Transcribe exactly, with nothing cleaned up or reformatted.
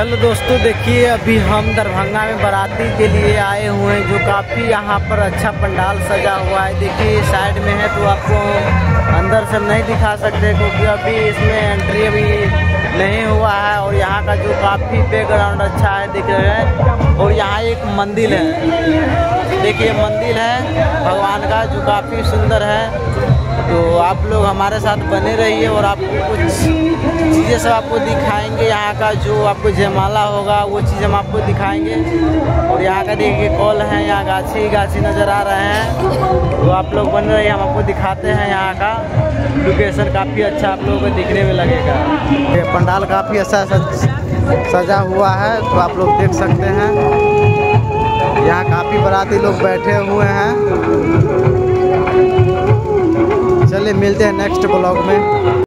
Hello दोस्तों, देखिए अभी हम दरभंगा में बाराती के लिए आए हुए हैं, जो काफ़ी यहाँ पर अच्छा पंडाल सजा हुआ है। देखिए साइड में है तो आपको अंदर से नहीं दिखा सकते क्योंकि अभी इसमें एंट्री अभी नहीं हुआ है। और यहाँ का जो काफ़ी बैकग्राउंड अच्छा है दिख रहा है। और यहाँ एक मंदिर है, देखिए मंदिर है भगवान का जो काफ़ी सुंदर है। तो आप लोग हमारे साथ बने रहिए और आपको कुछ चीज़ें सब आपको दिखाएंगे। यहाँ का जो आपको जयमाला होगा वो चीज़ हम आपको दिखाएंगे। और यहाँ का देखिए कॉल है, यहाँ गाछी गाछी नज़र आ रहे हैं। तो आप लोग बने रहिए, हम आपको दिखाते हैं। यहाँ का लोकेशन काफ़ी अच्छा आप लोगों को दिखने में लगेगा। पंडाल काफ़ी अच्छा सजा हुआ है तो आप लोग देख सकते हैं। यहाँ काफ़ी बाराती लोग बैठे हुए हैं। चलिए मिलते हैं नेक्स्ट ब्लॉग में।